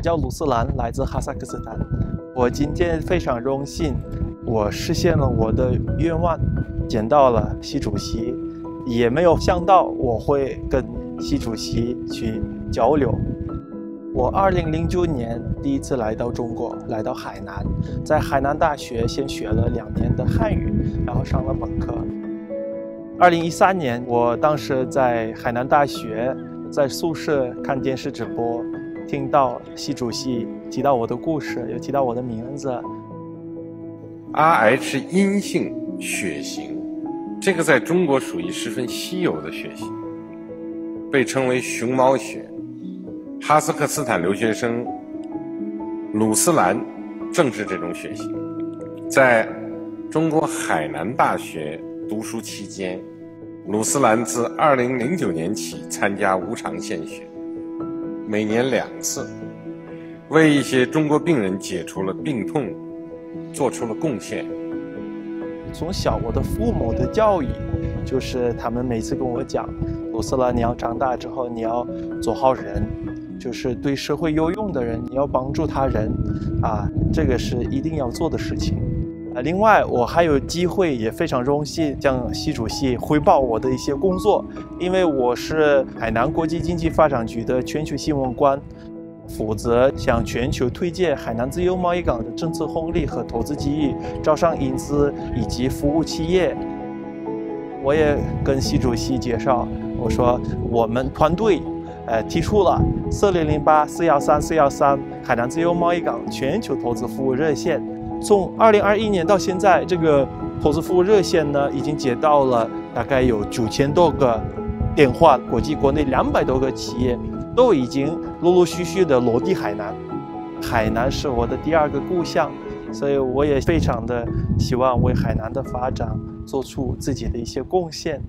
我叫鲁斯兰，来自哈萨克斯坦。我今天非常荣幸，我实现了我的愿望，见到了习主席。也没有想到我会跟习主席去交流。我2009年第一次来到中国，来到海南，在海南大学先学了2年的汉语，然后上了本科。2013年，我当时在海南大学，在宿舍看电视直播，听到习主席提到我的故事，也提到我的名字。RH 阴性血型，这个在中国属于十分稀有的血型，被称为熊猫血。 哈萨克斯坦留学生鲁斯兰正是这种血型，在中国海南大学读书期间，鲁斯兰自2009年起参加无偿献血，每年2次，为一些中国病人解除了病痛，做出了贡献。从小，我的父母的教育就是他们每次跟我讲：“鲁斯兰，你要长大之后，你要做好人。” 就是对社会有用的人，你要帮助他人，啊，这个是一定要做的事情。另外我还有机会，也非常荣幸向习主席汇报我的一些工作，因为我是海南国际经济发展局的全球新闻官，负责向全球推介海南自由贸易港的政策红利和投资机遇，招商引资以及服务企业。我也跟习主席介绍，我说我们团队。 提出了4008-413-413海南自由贸易港全球投资服务热线。从2021年到现在，这个投资服务热线呢，已经接到了大概有9000多个电话，国际国内200多个企业都已经陆陆续续的落地海南。海南是我的第2个故乡，所以我也非常的希望为海南的发展做出自己的一些贡献。